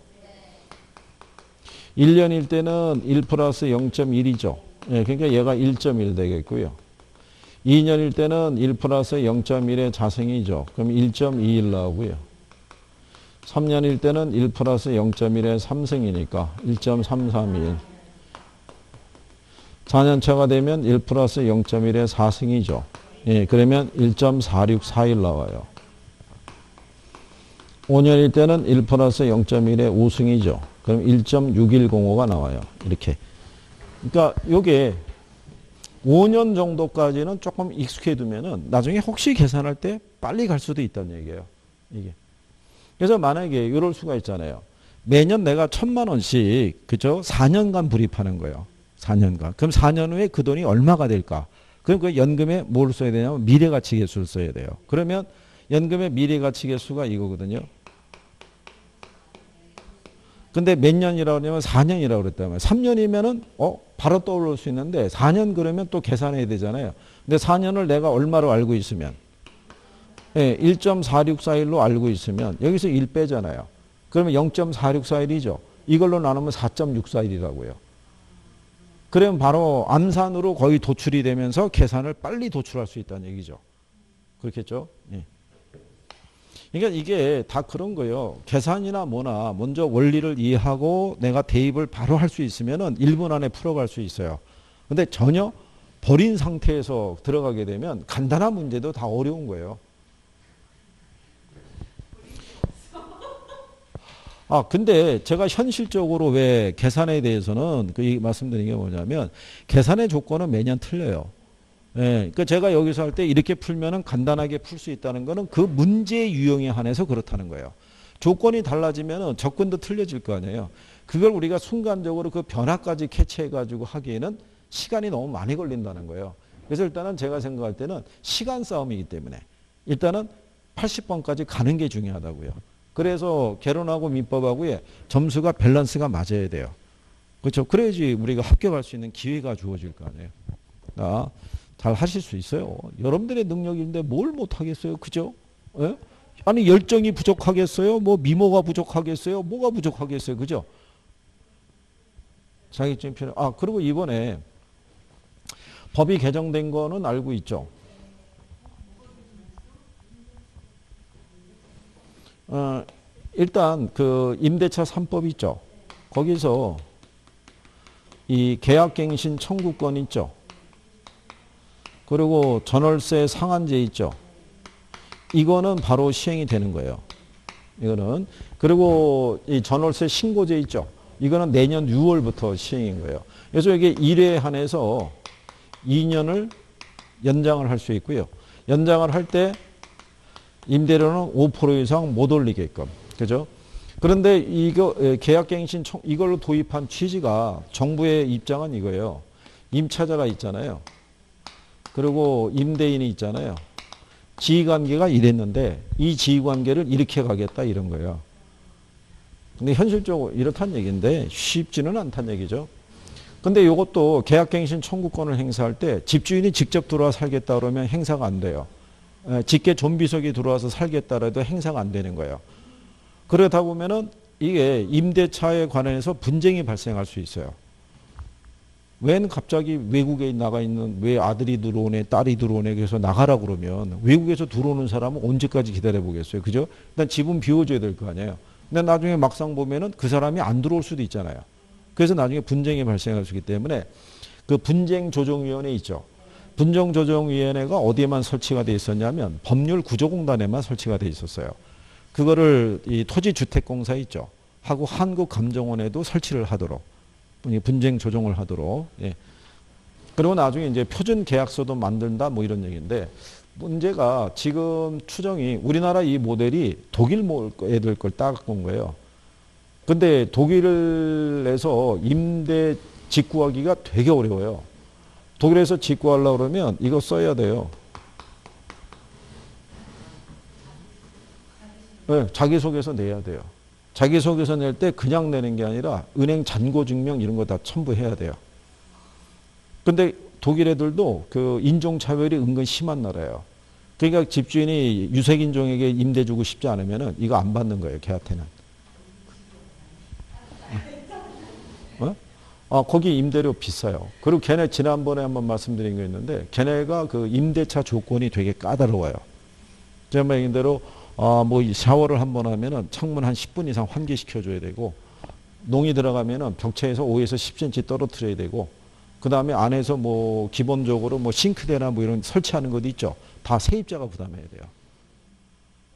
1년일 때는 1 플러스 0.1이죠. 예, 그러니까 얘가 1.1 되겠고요. 2년일 때는 1 플러스 0.1의 자생이죠. 그럼 1.21 나오고요. 3년일 때는 1 플러스 0.1의 3승이니까 1.331. 4년차가 되면 1 플러스 0.1의 4승이죠. 예, 그러면 1.4641 나와요. 5년일 때는 1 플러스 0.1의 5승이죠. 그럼 1.6105가 나와요. 이렇게. 그러니까 요게 5년 정도까지는 조금 익숙해 두면은 나중에 혹시 계산할 때 빨리 갈 수도 있다는 얘기예요. 이게. 그래서 만약에 이럴 수가 있잖아요. 매년 내가 1000만 원씩, 그죠? 4년간 불입하는 거예요. 4년간. 그럼 4년 후에 그 돈이 얼마가 될까? 그럼 그 연금에 뭘 써야 되냐면 미래가치계수를 써야 돼요. 그러면 연금의 미래가치계수가 이거거든요. 근데 몇 년이라고 하냐면 4년이라고 그랬단 말이에요. 3년이면은 바로 떠올릴 수 있는데 4년 그러면 또 계산해야 되잖아요. 근데 4년을 내가 얼마로 알고 있으면, 예, 1.4641로 알고 있으면 여기서 1 빼잖아요. 그러면 0.4641이죠. 이걸로 나누면 4.641이라고요. 그러면 바로 암산으로 거의 도출이 되면서 계산을 빨리 도출할 수 있다는 얘기죠. 그렇겠죠? 예. 그러니까 이게 다 그런 거예요. 계산이나 뭐나 먼저 원리를 이해하고 내가 대입을 바로 할 수 있으면은 1분 안에 풀어갈 수 있어요. 근데 전혀 버린 상태에서 들어가게 되면 간단한 문제도 다 어려운 거예요. 아, 근데 제가 현실적으로 왜 계산에 대해서는 그 말씀드린 게 뭐냐면 계산의 조건은 매년 틀려요. 예, 그 제가 여기서 할 때 이렇게 풀면은 간단하게 풀 수 있다는 거는 그 문제 유형에 한해서 그렇다는 거예요. 조건이 달라지면은 접근도 틀려질 거 아니에요. 그걸 우리가 순간적으로 그 변화까지 캐치해가지고 하기에는 시간이 너무 많이 걸린다는 거예요. 그래서 일단은 제가 생각할 때는 시간 싸움이기 때문에 일단은 80번까지 가는 게 중요하다고요. 그래서 개론하고 민법하고의 점수가 밸런스가 맞아야 돼요. 그렇죠? 그래야지 우리가 합격할 수 있는 기회가 주어질 거 아니에요. 잘 하실 수 있어요. 여러분들의 능력인데 뭘 못하겠어요. 그죠? 예? 아니 열정이 부족하겠어요? 뭐 미모가 부족하겠어요? 뭐가 부족하겠어요? 그죠? 자격증 필요. 아, 그리고 이번에 법이 개정된 거는 알고 있죠? 일단 그 임대차 3법 있죠? 거기서 이 계약갱신 청구권 있죠? 그리고 전월세 상한제 있죠. 이거는 바로 시행이 되는 거예요. 이거는. 그리고 이 전월세 신고제 있죠. 이거는 내년 6월부터 시행인 거예요. 그래서 이게 1회에 한해서 2년을 연장을 할 수 있고요. 연장을 할 때 임대료는 5% 이상 못 올리게끔. 그죠? 그런데 이거 계약갱신 이걸로 도입한 취지가 정부의 입장은 이거예요. 임차자가 있잖아요. 그리고 임대인이 있잖아요. 지위관계가 이랬는데 이 지위관계를 이렇게 가겠다 이런 거예요. 근데 현실적으로 이렇다는 얘기인데 쉽지는 않다는 얘기죠. 근데 이것도 계약갱신 청구권을 행사할 때 집주인이 직접 들어와 살겠다 그러면 행사가 안 돼요. 직계 존비속이 들어와서 살겠다라도 행사가 안 되는 거예요. 그러다 보면은 이게 임대차에 관해서 분쟁이 발생할 수 있어요. 웬 갑자기 외국에 나가 있는 왜 아들이 들어오네 딸이 들어오네 그래서 나가라고 그러면 외국에서 들어오는 사람은 언제까지 기다려보겠어요. 그죠? 일단 집은 비워줘야 될 거 아니에요. 근데 나중에 막상 보면은 그 사람이 안 들어올 수도 있잖아요. 그래서 나중에 분쟁이 발생할 수 있기 때문에 그 분쟁조정위원회 있죠. 분쟁조정위원회가 어디에만 설치가 돼 있었냐면 법률구조공단에만 설치가 돼 있었어요. 그거를 이 토지주택공사 있죠. 하고 한국감정원에도 설치를 하도록. 분쟁 조정을 하도록. 예. 그리고 나중에 이제 표준 계약서도 만든다 뭐 이런 얘기인데 문제가 지금 추정이 우리나라 이 모델이 독일 애들 걸 따갖고 온 거예요. 근데 독일에서 임대 직구하기가 되게 어려워요. 독일에서 직구하려고 그러면 이거 써야 돼요. 네, 자기소개서 내야 돼요. 자기소개서 낼 때 그냥 내는 게 아니라 은행 잔고증명 이런 거 다 첨부해야 돼요. 근데 독일 애들도 그 인종차별이 은근 심한 나라예요. 그러니까 집주인이 유색인종에게 임대 주고 싶지 않으면은 이거 안 받는 거예요, 걔한테는. 어? 거기 임대료 비싸요. 그리고 걔네 지난번에 한번 말씀드린 거 있는데 걔네가 그 임대차 조건이 되게 까다로워요. 제가 말한 대로 뭐 샤워를 한번 하면은 창문 한 10분 이상 환기시켜줘야 되고, 농이 들어가면은 벽체에서 5에서 10cm 떨어뜨려야 되고, 그 다음에 안에서 뭐 기본적으로 뭐 싱크대나 뭐 이런 설치하는 것도 있죠. 다 세입자가 부담해야 돼요.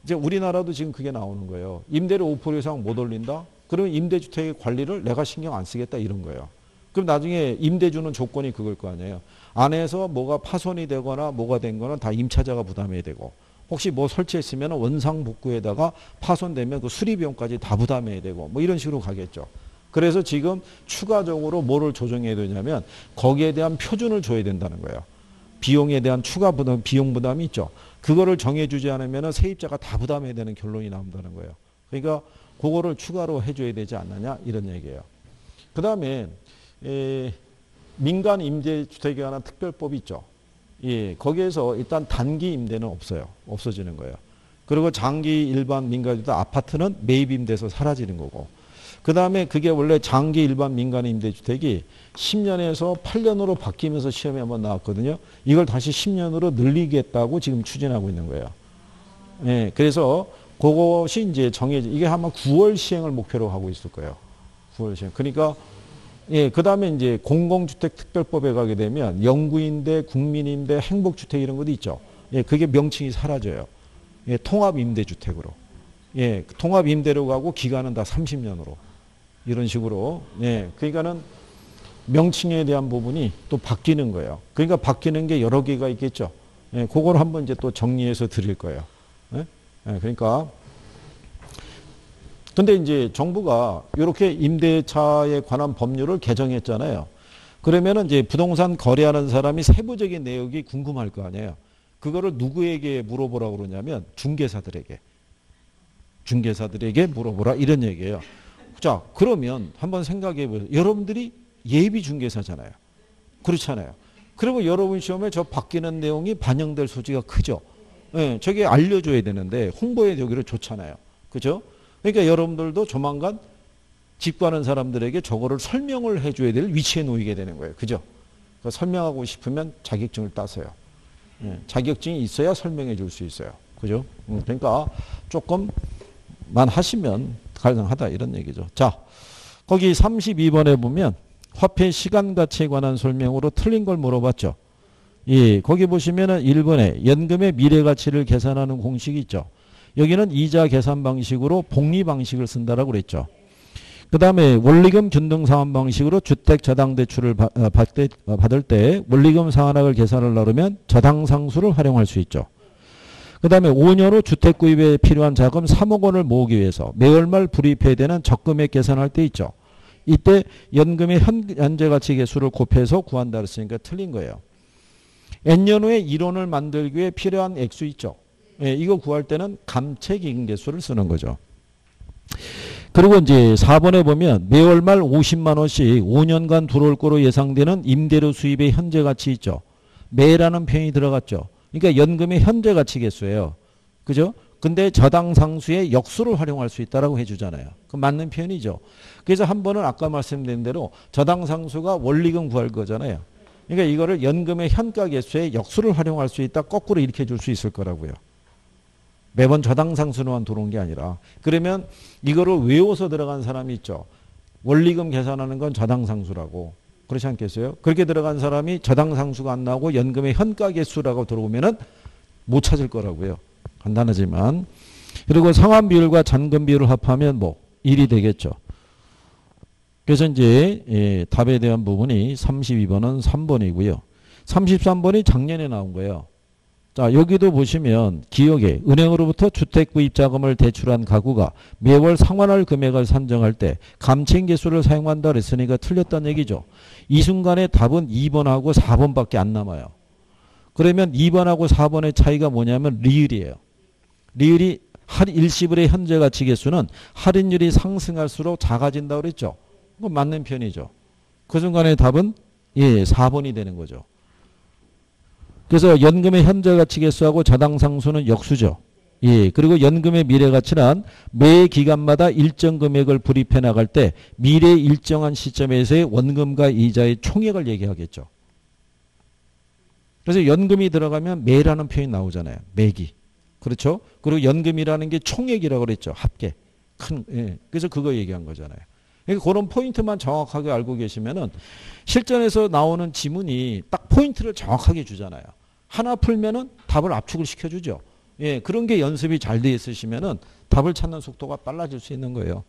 이제 우리나라도 지금 그게 나오는 거예요. 임대료 5% 이상 못 올린다? 그러면 임대주택의 관리를 내가 신경 안 쓰겠다 이런 거예요. 그럼 나중에 임대주는 조건이 그걸 거 아니에요. 안에서 뭐가 파손이 되거나 뭐가 된 거는 다 임차자가 부담해야 되고, 혹시 뭐 설치했으면 원상복구에다가 파손되면 그 수리비용까지 다 부담해야 되고 뭐 이런 식으로 가겠죠. 그래서 지금 추가적으로 뭐를 조정해야 되냐면 거기에 대한 표준을 줘야 된다는 거예요. 비용에 대한 추가 부담, 비용 부담이 있죠. 그거를 정해주지 않으면 세입자가 다 부담해야 되는 결론이 나온다는 거예요. 그러니까 그거를 추가로 해줘야 되지 않느냐 이런 얘기예요. 그 다음에 민간 임대주택에 관한 특별법이 있죠. 예, 거기에서 일단 단기 임대는 없어요. 없어지는 거예요. 그리고 장기 일반 민간주택 아파트는 매입 임대에서 사라지는 거고, 그 다음에 그게 원래 장기 일반 민간 임대주택이 10년에서 8년으로 바뀌면서 시험에 한번 나왔거든요. 이걸 다시 10년으로 늘리겠다고 지금 추진하고 있는 거예요. 예, 그래서 그것이 이제 정해져, 이게 아마 9월 시행을 목표로 하고 있을 거예요. 9월 시행. 그러니까, 예, 그 다음에 이제 공공주택특별법에 가게 되면 영구임대, 국민임대, 행복주택 이런 것도 있죠. 예, 그게 명칭이 사라져요. 예, 통합임대주택으로. 예, 통합임대로 가고 기간은 다 30년으로. 이런 식으로. 예, 그러니까는 명칭에 대한 부분이 또 바뀌는 거예요. 그러니까 바뀌는 게 여러 개가 있겠죠. 예, 그걸 한번 이제 또 정리해서 드릴 거예요. 예? 예, 그러니까. 근데 이제 정부가 이렇게 임대차에 관한 법률을 개정했잖아요. 그러면은 이제 부동산 거래하는 사람이 세부적인 내역이 궁금할 거 아니에요. 그거를 누구에게 물어보라고 그러냐면 중개사들에게 물어보라 이런 얘기예요. 자, 그러면 한번 생각해 보세요. 여러분들이 예비 중개사잖아요. 그렇잖아요. 그리고 여러분 시험에 저 바뀌는 내용이 반영될 소지가 크죠. 예, 저게 알려줘야 되는데 홍보에 여기를 좋잖아요. 그죠? 그러니까 여러분들도 조만간 집 가는 사람들에게 저거를 설명을 해줘야 될 위치에 놓이게 되는 거예요. 그죠? 그러니까 설명하고 싶으면 자격증을 따세요. 예, 자격증이 있어야 설명해 줄 수 있어요. 그죠? 그러니까 조금만 하시면 가능하다 이런 얘기죠. 자, 거기 32번에 보면 화폐 시간 가치에 관한 설명으로 틀린 걸 물어봤죠. 예, 거기 보시면은 1번에 연금의 미래 가치를 계산하는 공식이 있죠. 여기는 이자 계산 방식으로 복리 방식을 쓴다라고 그랬죠. 그 다음에 원리금 균등 상환 방식으로 주택 저당 대출을 받을 때 원리금 상환액을 계산을 나누면 저당 상수를 활용할 수 있죠. 그 다음에 5년 후 주택 구입에 필요한 자금 3억 원을 모으기 위해서 매월 말 불입해야 되는 적금액 계산할 때 있죠. 이때 연금의 현재 가치 계수를 곱해서 구한다 했으니까 틀린 거예요. N년 후에 1원을 만들기 위해 필요한 액수 있죠. 예, 이거 구할 때는 감채기금계수를 쓰는 거죠. 그리고 이제 4번에 보면 매월 말 50만 원씩 5년간 들어올 거로 예상되는 임대료 수입의 현재 가치 있죠. 매라는 표현이 들어갔죠. 그러니까 연금의 현재 가치 계수예요. 그죠? 근데 저당 상수의 역수를 활용할 수 있다라고 해주잖아요. 그 맞는 표현이죠. 그래서 한 번은 아까 말씀드린 대로 저당 상수가 원리금 구할 거잖아요. 그러니까 이거를 연금의 현가 계수의 역수를 활용할 수 있다. 거꾸로 이렇게 줄 수 있을 거라고요. 매번 저당 상수로만 들어온 게 아니라. 그러면 이거를 외워서 들어간 사람이 있죠. 원리금 계산하는 건 저당 상수라고. 그렇지 않겠어요? 그렇게 들어간 사람이 저당 상수가 안 나오고 연금의 현가 계수라고 들어오면은 못 찾을 거라고요. 간단하지만. 그리고 상환 비율과 잔금 비율을 합하면 뭐 1이 되겠죠. 그래서 이제 답에 대한 부분이 32번은 3번이고요. 33번이 작년에 나온 거예요. 자, 여기도 보시면 기억에 은행으로부터 주택 구입 자금을 대출한 가구가 매월 상환할 금액을 산정할 때 감채기계수를 사용한다 그랬으니까 틀렸다는 얘기죠. 이 순간에 답은 2번하고 4번밖에 안 남아요. 그러면 2번하고 4번의 차이가 뭐냐면 리을이에요. 리을이 일시불의 현재 가치 계수는 할인율이 상승할수록 작아진다고 그랬죠. 그건 맞는 편이죠. 그 순간에 답은 4번이 되는 거죠. 그래서 연금의 현재 가치 계수하고 저당 상수는 역수죠. 예, 그리고 연금의 미래가치란 매 기간마다 일정 금액을 불입해 나갈 때 미래 일정한 시점에서의 원금과 이자의 총액을 얘기하겠죠. 그래서 연금이 들어가면 매라는 표현이 나오잖아요. 매기. 그렇죠? 그리고 연금이라는 게 총액이라고 그랬죠. 합계. 큰, 예. 그래서 그거 얘기한 거잖아요. 그러니까 그런 포인트만 정확하게 알고 계시면은 실전에서 나오는 지문이 딱 포인트를 정확하게 주잖아요. 하나 풀면은 답을 압축을 시켜주죠. 예, 그런 게 연습이 잘 돼 있으시면은 답을 찾는 속도가 빨라질 수 있는 거예요.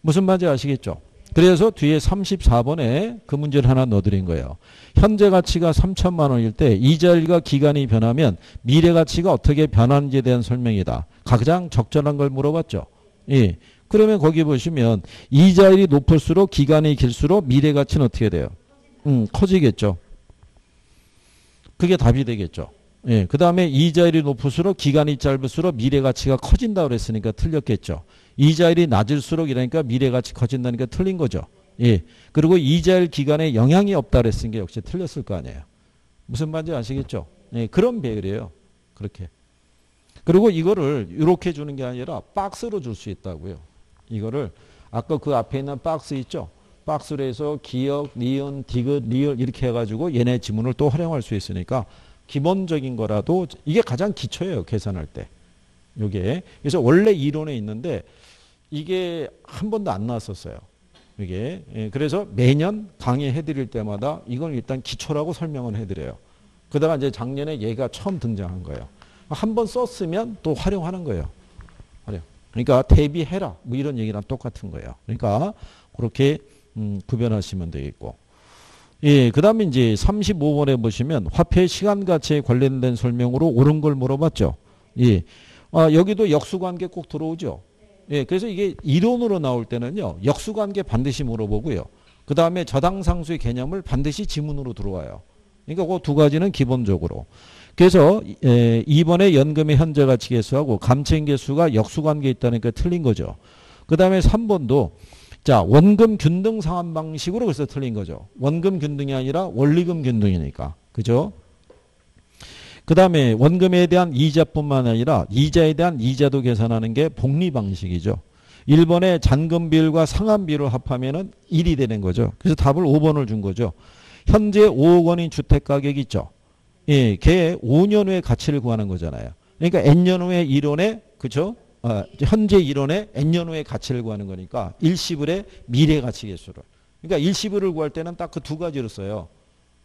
무슨 말인지 아시겠죠? 그래서 뒤에 34번에 그 문제를 하나 넣어드린 거예요. 현재 가치가 3천만 원일 때 이자율과 기간이 변하면 미래 가치가 어떻게 변하는지에 대한 설명이다. 가장 적절한 걸 물어봤죠. 예. 그러면 거기 보시면 이자율이 높을수록 기간이 길수록 미래 가치는 어떻게 돼요? 커지겠죠. 그게 답이 되겠죠. 예, 그 다음에 이자율이 높을수록 기간이 짧을수록 미래가치가 커진다고 그랬으니까 틀렸겠죠. 이자율이 낮을수록 이러니까 미래가치 커진다니까 틀린 거죠. 예, 그리고 이자율 기간에 영향이 없다 그랬으니까 역시 틀렸을 거 아니에요. 무슨 말인지 아시겠죠? 예, 그런 배열이에요. 그렇게. 그리고 이거를 이렇게 주는 게 아니라 박스로 줄 수 있다고요. 이거를 아까 그 앞에 있는 박스 있죠? 박스로 해서 기억, 니은, 디귿, 리을 이렇게 해가지고 얘네 지문을 또 활용할 수 있으니까 기본적인 거라도 이게 가장 기초예요. 계산할 때. 요게. 그래서 원래 이론에 있는데 이게 한 번도 안 나왔었어요. 이게. 예, 그래서 매년 강의해 드릴 때마다 이건 일단 기초라고 설명을 해 드려요. 그다가 이제 작년에 얘가 처음 등장한 거예요. 한 번 썼으면 또 활용하는 거예요. 활용. 그러니까 대비해라. 뭐 이런 얘기랑 똑같은 거예요. 그러니까 그렇게 구별하시면 되겠고. 예, 그 다음에 이제 35번에 보시면 화폐 시간 가치에 관련된 설명으로 옳은 걸 물어봤죠. 예. 아, 여기도 역수관계 꼭 들어오죠. 예, 그래서 이게 이론으로 나올 때는요, 역수관계 반드시 물어보고요. 그 다음에 저당상수의 개념을 반드시 지문으로 들어와요. 그러니까 그 두 가지는 기본적으로. 그래서 예, 이번에 연금의 현재 가치 개수하고 감채인 개수가 역수관계에 있다니까 틀린 거죠. 그 다음에 3번도 자, 원금 균등 상환 방식으로 그래서 틀린 거죠. 원금 균등이 아니라 원리금 균등이니까. 그죠? 그 다음에 원금에 대한 이자뿐만 아니라 이자에 대한 이자도 계산하는 게 복리 방식이죠. 1번에 잔금 비율과 상환 비율을 합하면은 1이 되는 거죠. 그래서 답을 5번을 준 거죠. 현재 5억 원인 주택 가격이 있죠. 예, 걔 5년 후에 가치를 구하는 거잖아요. 그러니까 N년 후에 1원에, 그죠? 현재 1원에 n년 후의 가치를 구하는 거니까 일시불의 미래 가치 개수를. 그러니까 일시불을 구할 때는 딱 그 두 가지로 써요.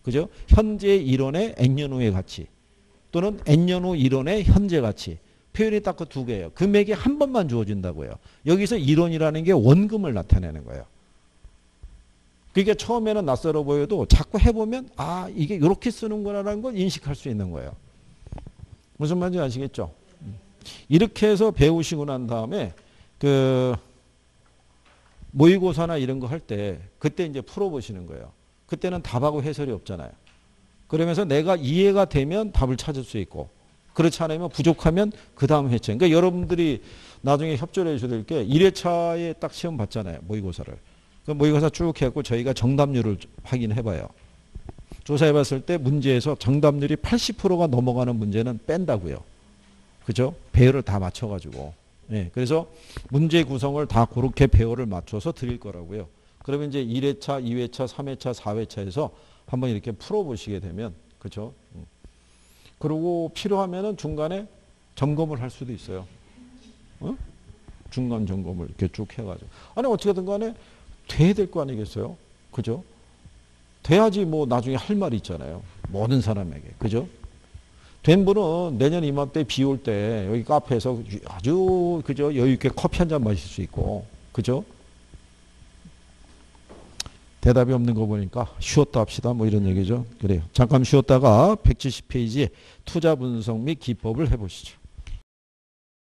그죠? 현재 1원에 n년 후의 가치 또는 n년 후 1원의 현재 가치. 표현이 딱 그 두 개예요. 금액이 한 번만 주어진다고요. 여기서 1원이라는 게 원금을 나타내는 거예요. 그러니까 처음에는 낯설어 보여도 자꾸 해보면 아, 이게 이렇게 쓰는구나라는 걸 인식할 수 있는 거예요. 무슨 말인지 아시겠죠? 이렇게 해서 배우시고 난 다음에 그 모의고사나 이런 거 할 때 그때 이제 풀어보시는 거예요. 그때는 답하고 해설이 없잖아요. 그러면서 내가 이해가 되면 답을 찾을 수 있고 그렇지 않으면 부족하면 그 다음 회차. 그러니까 여러분들이 나중에 협조를 해줘야 될 게 1회차에 딱 시험 봤잖아요. 모의고사를. 그 모의고사 쭉 해갖고 저희가 정답률을 확인해봐요. 조사해봤을 때 문제에서 정답률이 80%가 넘어가는 문제는 뺀다고요. 그죠? 배열을 다 맞춰가지고. 예, 그래서 문제 구성을 다 그렇게 배열을 맞춰서 드릴 거라고요. 그러면 이제 1회차, 2회차, 3회차, 4회차에서 한번 이렇게 풀어보시게 되면, 그죠? 그리고 필요하면은 중간에 점검을 할 수도 있어요. 어? 중간 점검을 이렇게 쭉 해가지고. 아니, 어찌든 간에 돼야 될 거 아니겠어요? 그죠? 돼야지 뭐 나중에 할 말이 있잖아요. 모든 사람에게. 그죠? 된 분은 내년 이맘때 비 올 때 여기 카페에서 아주 그저 여유있게 커피 한 잔 마실 수 있고, 그죠? 대답이 없는 거 보니까 쉬었다 합시다 뭐 이런 얘기죠. 그래요. 잠깐 쉬었다가 170페이지 투자 분석 및 기법을 해보시죠.